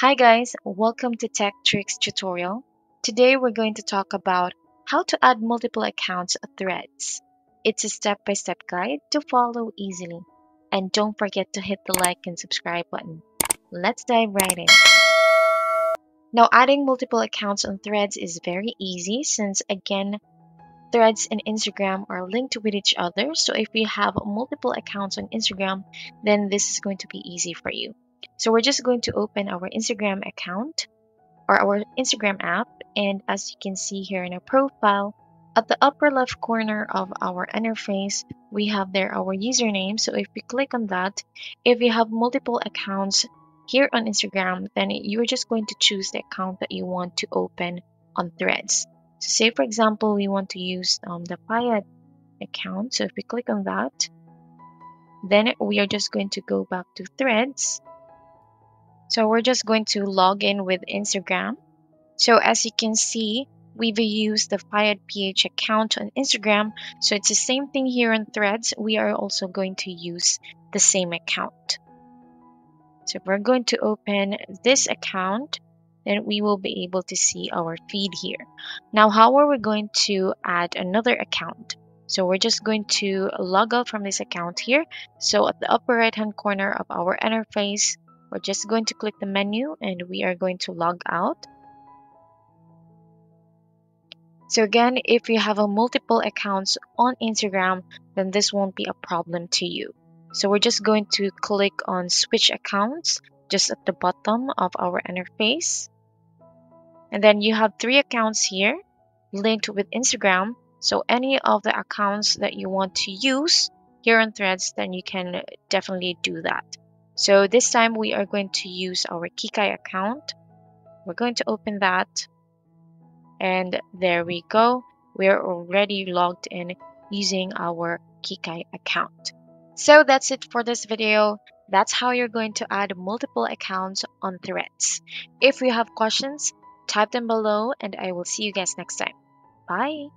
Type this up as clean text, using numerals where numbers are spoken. Hi guys, welcome to Tech Tricks tutorial. Today we're going to talk about how to add multiple accounts on Threads. It's a step-by-step guide to follow easily. And don't forget to hit the like and subscribe button. Let's dive right in. Now adding multiple accounts on Threads is very easy since again, Threads and Instagram are linked with each other. So if you have multiple accounts on Instagram, then this is going to be easy for you. So we're just going to open our Instagram account or our Instagram app. And as you can see here in our profile, at the upper left corner of our interface, we have there our username. So if we click on that, if you have multiple accounts here on Instagram, then you're just going to choose the account that you want to open on Threads. So say, for example, we want to use the Fired account. So if we click on that, then we are just going to go back to Threads. So we're just going to log in with Instagram. So as you can see, we've used the FiredPH account on Instagram. So it's the same thing here on Threads. We are also going to use the same account. So we're going to open this account, then we will be able to see our feed here. Now, how are we going to add another account? So we're just going to log out from this account here. So at the upper right-hand corner of our interface, we're just going to click the menu and we are going to log out. So again, if you have multiple accounts on Instagram, then this won't be a problem to you. So we're just going to click on switch accounts just at the bottom of our interface. And then you have 3 accounts here linked with Instagram. So any of the accounts that you want to use here on Threads, then you can definitely do that. So this time we are going to use our Kikai account. We're going to open that. And there we go. We're already logged in using our Kikai account. So that's it for this video. That's how you're going to add multiple accounts on Threads. If you have questions, type them below and I will see you guys next time. Bye.